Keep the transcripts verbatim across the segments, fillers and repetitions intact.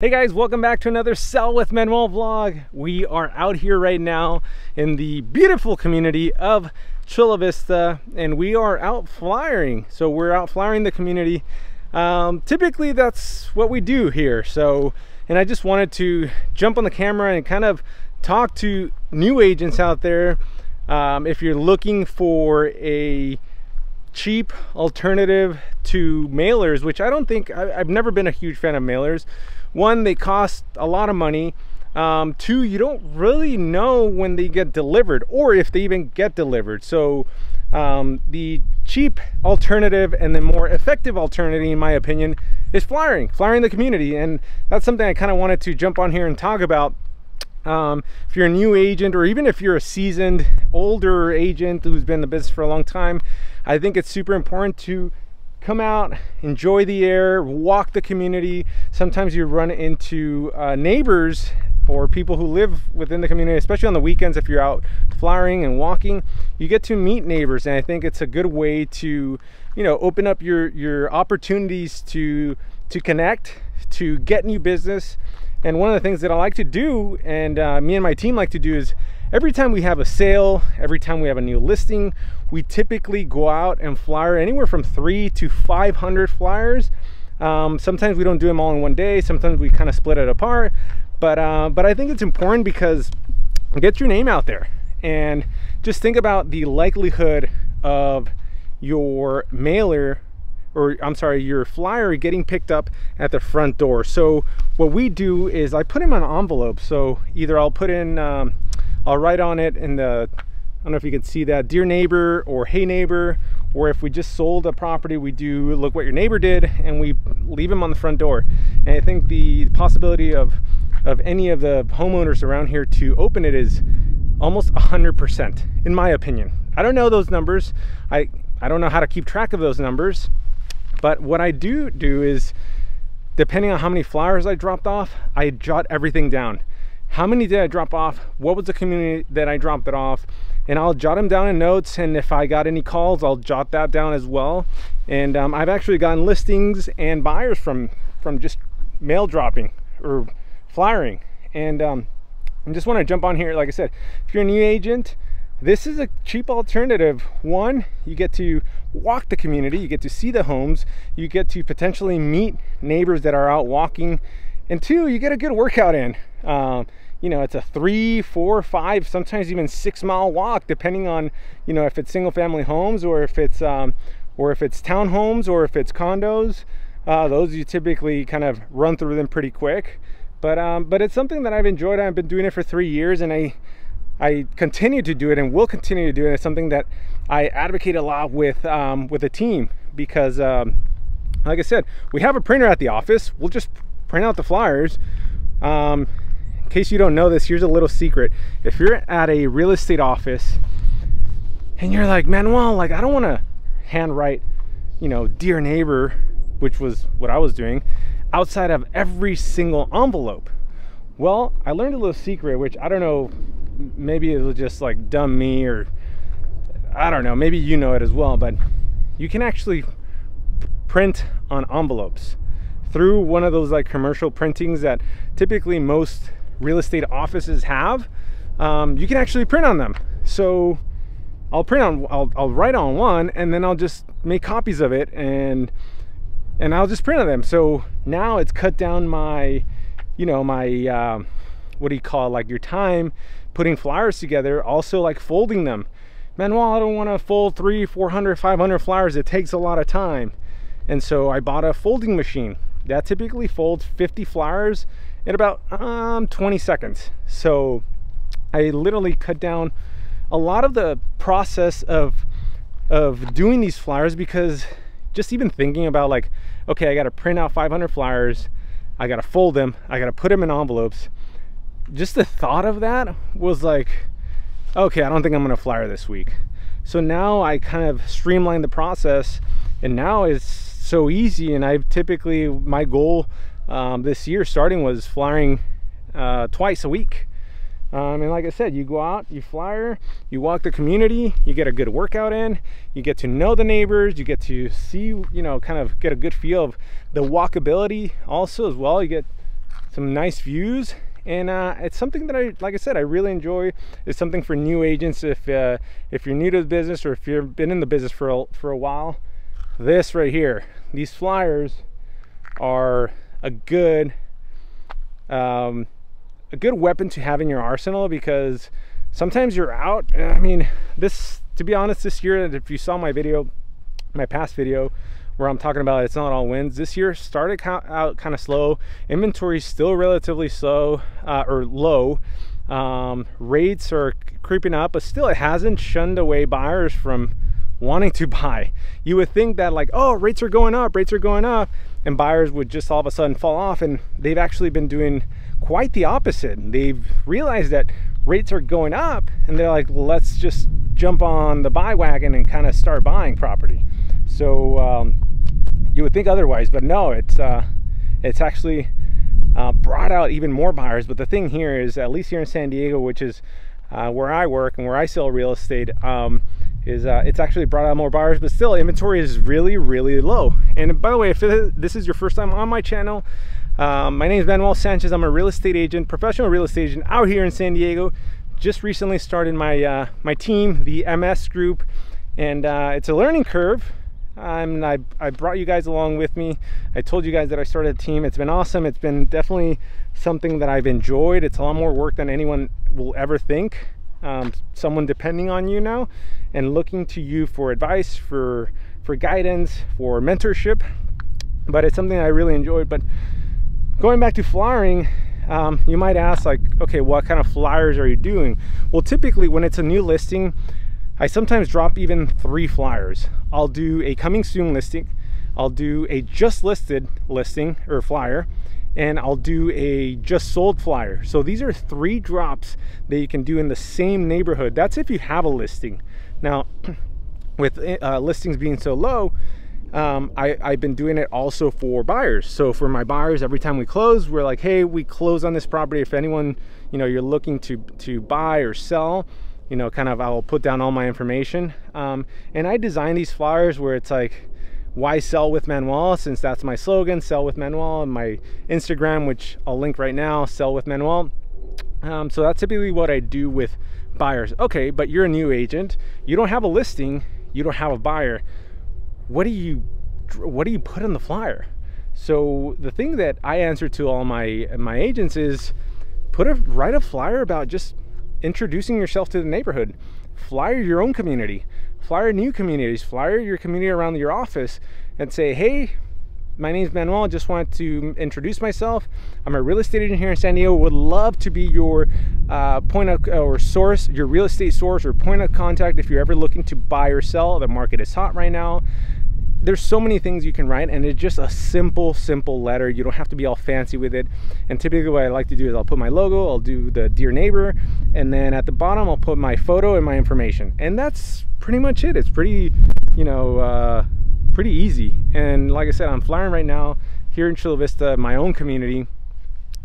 Hey guys, welcome back to another Sell with Manuel vlog. We are out here right now in the beautiful community of Chula Vista, and we are out flyering. So we're out flyering the community. Um, typically that's what we do here. So, and I just wanted to jump on the camera and kind of talk to new agents out there. Um, if you're looking for a cheap alternative to mailers, which I don't think, I, I've never been a huge fan of mailers. One, they cost a lot of money. Um, two, you don't really know when they get delivered or if they even get delivered. So um, the cheap alternative and the more effective alternative, in my opinion, is flyering, flyering the community. And that's something I kind of wanted to jump on here and talk about. Um, if you're a new agent, or even if you're a seasoned, older agent who's been in the business for a long time, I think it's super important to come out, enjoy the air, walk the community. Sometimes you run into uh, neighbors or people who live within the community, especially on the weekends. If you're out flyering and walking, you get to meet neighbors, and I think it's a good way to, you know, open up your your opportunities to to connect, to get new business. And one of the things that I like to do, and uh, me and my team like to do, is every time we have a sale, every time we have a new listing, we typically go out and flyer anywhere from three to five hundred flyers. Um, sometimes we don't do them all in one day. Sometimes we kind of split it apart. But, uh, but I think it's important because get your name out there. And just think about the likelihood of your mailer, or I'm sorry, your flyer getting picked up at the front door. So what we do is I put them on envelopes. So either I'll put in, um, I'll write on it in the, I don't know if you can see that, dear neighbor or hey neighbor, or if we just sold a property, we do look what your neighbor did, and we leave them on the front door. And I think the possibility of, of any of the homeowners around here to open it is almost one hundred percent, in my opinion. I don't know those numbers. I, I don't know how to keep track of those numbers. But what I do do is, depending on how many flyers I dropped off, I jot everything down. How many did I drop off? What was the community that I dropped it off? And I'll jot them down in notes. And if I got any calls, I'll jot that down as well. And um, I've actually gotten listings and buyers from, from just mail dropping or flyering. And um, I just want to jump on here. Like I said, if you're a new agent, this is a cheap alternative. One, you get to walk the community, you get to see the homes, you get to potentially meet neighbors that are out walking, and two, you get a good workout in. Um, you know, it's a three, four, five, sometimes even six mile walk, depending on, you know, if it's single family homes, or if it's um, or if it's townhomes, or if it's condos. Uh, those you typically kind of run through them pretty quick. But um, but it's something that I've enjoyed. I've been doing it for three years, and I. I continue to do it and will continue to do it. It's something that I advocate a lot with um, with the team, because um, like I said, we have a printer at the office. We'll just print out the flyers. Um, in case you don't know this, here's a little secret. If you're at a real estate office and you're like, Manuel, like I don't want to handwrite, you know, dear neighbor, which was what I was doing, outside of every single envelope. Well, I learned a little secret, which I don't know, maybe it was just like dumb me, or I don't know, maybe you know it as well, but you can actually print on envelopes through one of those like commercial printings that typically most real estate offices have. Um, you can actually print on them. So I'll print on, I'll, I'll write on one, and then I'll just make copies of it, and and I'll just print on them. So now it's cut down my, you know, my, uh, what do you call it, like your time putting flyers together, also like folding them. Manuel, I don't want to fold three, four hundred, five hundred flyers. It takes a lot of time. And so I bought a folding machine that typically folds fifty flyers in about um, twenty seconds. So I literally cut down a lot of the process of of doing these flyers, because just even thinking about like, okay, I got to print out five hundred flyers, I got to fold them, I got to put them in envelopes. Just the thought of that was like, okay, I don't think I'm gonna flyer this week. So now I kind of streamlined the process, and now it's so easy. And I've typically, my goal um, this year starting was flyering uh, twice a week. Um, and like I said, you go out, you flyer, you walk the community, you get a good workout in, you get to know the neighbors, you get to see, you know, kind of get a good feel of the walkability also as well. You get some nice views. And uh, it's something that I, like I said, I really enjoy. It's something for new agents. If uh, if you're new to the business, or if you've been in the business for a, for a while, this right here, these flyers are a good um, a good weapon to have in your arsenal, because sometimes you're out. I mean, this, to be honest, this year, if you saw my video, my past video, where I'm talking about it's not all wins, this year started out kind of slow. Inventory still relatively slow, uh, or low. Um, rates are creeping up, but still it hasn't shunned away buyers from wanting to buy. You would think that, like, oh, rates are going up, rates are going up, and buyers would just all of a sudden fall off, and they've actually been doing quite the opposite. They've realized that rates are going up, and they're like, well, let's just jump on the buy wagon and kind of start buying property. So um, you would think otherwise, but no, it's uh, it's actually uh, brought out even more buyers. But the thing here is, at least here in San Diego, which is uh, where I work and where I sell real estate, um, is uh, it's actually brought out more buyers, but still inventory is really, really low. And by the way, if this is your first time on my channel, um, my name is Manuel Sanchez. I'm a real estate agent, professional real estate agent out here in San Diego. Just recently started my uh, my team, the M S group, and uh, it's a learning curve. I'm, I, I brought you guys along with me. I told you guys that I started a team. It's been awesome. It's been definitely something that I've enjoyed. It's a lot more work than anyone will ever think. Um, someone depending on you now and looking to you for advice, for, for guidance, for mentorship. But it's something I really enjoyed. But going back to flyering, um, you might ask, like, okay, what kind of flyers are you doing? Well, typically when it's a new listing, I sometimes drop even three flyers. I'll do a coming soon listing, I'll do a just listed listing or flyer, and I'll do a just sold flyer. So these are three drops that you can do in the same neighborhood. That's if you have a listing. Now, with uh, listings being so low, um, I, I've been doing it also for buyers. So for my buyers, every time we close, we're like, hey, we close on this property. If anyone, you know, you're looking to, to buy or sell, you know, kind of, I'll put down all my information. Um, and I design these flyers where it's like, why sell with Manuel? Since that's my slogan, sell with Manuel, and my Instagram, which I'll link right now, sell with Manuel. Um, so that's typically what I do with buyers. Okay, but you're a new agent. You don't have a listing. You don't have a buyer. What do you, what do you put on the flyer? So the thing that I answer to all my, my agents is put a, write a flyer about just introducing yourself to the neighborhood. Flyer your own community, flyer new communities, flyer your community around your office, and say, hey, my name is Manuel, just wanted to introduce myself. I'm a real estate agent here in San Diego, would love to be your uh, point of or source, your real estate source or point of contact if you're ever looking to buy or sell. The market is hot right now. There's so many things you can write, and it's just a simple, simple letter. You don't have to be all fancy with it. And typically what I like to do is I'll put my logo, I'll do the Dear Neighbor, and then at the bottom, I'll put my photo and my information. And that's pretty much it. It's pretty, you know, uh, pretty easy. And like I said, I'm flying right now here in Chula Vista, my own community,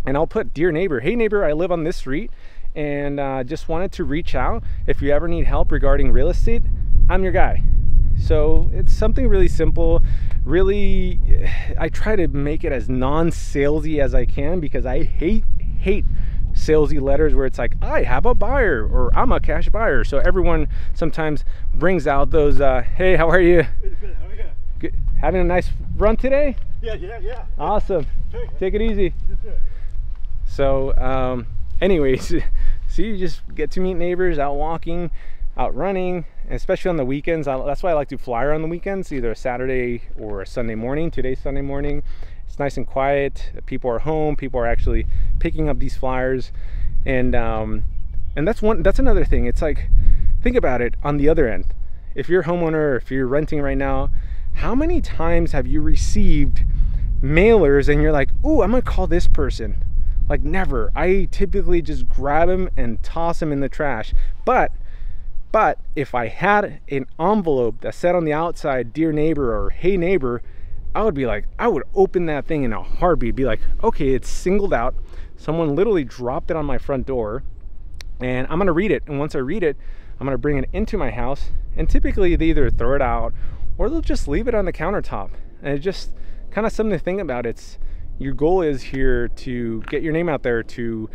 and I'll put Dear Neighbor. Hey neighbor, I live on this street, and uh, just wanted to reach out. If you ever need help regarding real estate, I'm your guy. So it's something really simple. Really, I try to make it as non-salesy as I can, because I hate, hate salesy letters where it's like, I have a buyer, or I'm a cash buyer. So everyone sometimes brings out those, uh, hey, how are you? Good, good, how are you? Good. Having a nice run today? Yeah, yeah, yeah. Awesome. Sure. Take it easy. Yes, sir. So um, anyways, see, you just get to meet neighbors out walking, out running, especially on the weekends. I, that's why I like to flyer on the weekends, either a Saturday or a Sunday morning. Today's Sunday morning. It's nice and quiet. People are home. People are actually picking up these flyers, and um, and that's one. That's another thing. It's like, think about it on the other end. If you're a homeowner, or if you're renting right now, how many times have you received mailers and you're like, "Ooh, I'm gonna call this person." Like, never. I typically just grab them and toss them in the trash, but. But if I had an envelope that said on the outside, Dear Neighbor or Hey Neighbor, I would be like, I would open that thing in a heartbeat, be like, okay, it's singled out. Someone literally dropped it on my front door, and I'm gonna read it. And once I read it, I'm gonna bring it into my house. And typically they either throw it out or they'll just leave it on the countertop. And it's just kind of something to think about. It's, your goal is here to get your name out there, to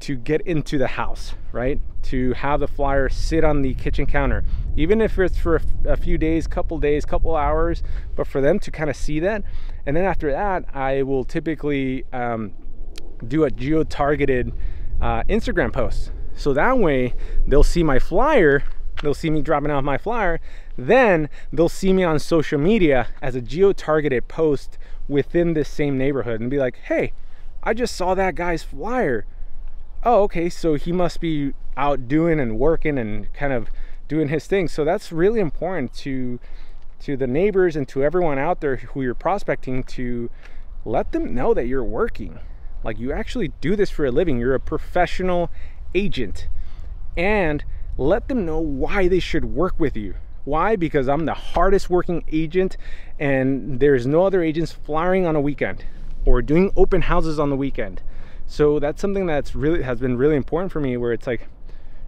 to get into the house, right? To have the flyer sit on the kitchen counter, even if it's for a few days, couple days, couple hours, but for them to kind of see that. And then after that, I will typically um, do a geo-targeted uh, Instagram post. So that way they'll see my flyer, they'll see me dropping off my flyer, then they'll see me on social media as a geo-targeted post within this same neighborhood and be like, hey, I just saw that guy's flyer. Oh, okay, so he must be out doing and working and kind of doing his thing. So that's really important to to the neighbors and to everyone out there who you're prospecting, to let them know that you're working. Like, you actually do this for a living. You're a professional agent. And let them know why they should work with you. Why? Because I'm the hardest working agent, and there's no other agents flyering on a weekend or doing open houses on the weekend. So that's something that's really has been really important for me, where it's like,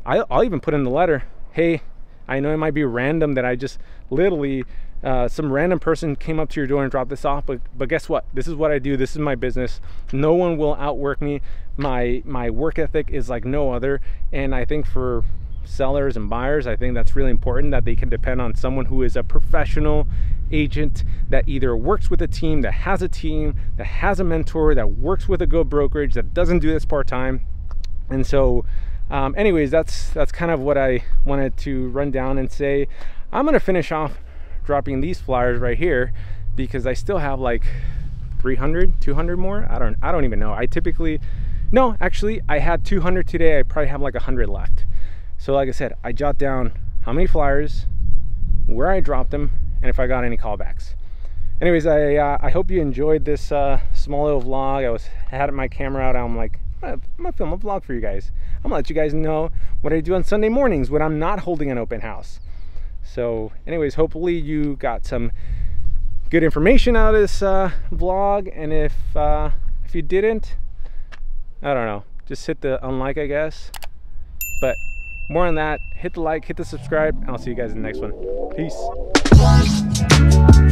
I'll, I'll even put in the letter, hey, I know it might be random that I just literally, uh, some random person came up to your door and dropped this off, but, but guess what? This is what I do. This is my business. No one will outwork me. My, my work ethic is like no other. And I think for sellers and buyers, I think that's really important that they can depend on someone who is a professional agent that either works with a team, that has a team, that has a mentor, that works with a good brokerage, that doesn't do this part-time. And so um, anyways, that's that's kind of what I wanted to run down and say. I'm gonna finish off dropping these flyers right here because I still have like three hundred, two hundred more. I don't I don't even know. I typically, no, actually I had two hundred today. I probably have like one hundred left. So like I said, I jot down how many flyers, where I dropped them, and if I got any callbacks. Anyways, I uh, I hope you enjoyed this uh, small little vlog. I was I had my camera out. I'm like, I'm gonna film a vlog for you guys. I'm gonna let you guys know what I do on Sunday mornings when I'm not holding an open house. So anyways, hopefully you got some good information out of this uh, vlog. And if uh, if you didn't, I don't know, just hit the unlike, I guess. But more on that, hit the like, hit the subscribe, and I'll see you guys in the next one. Peace.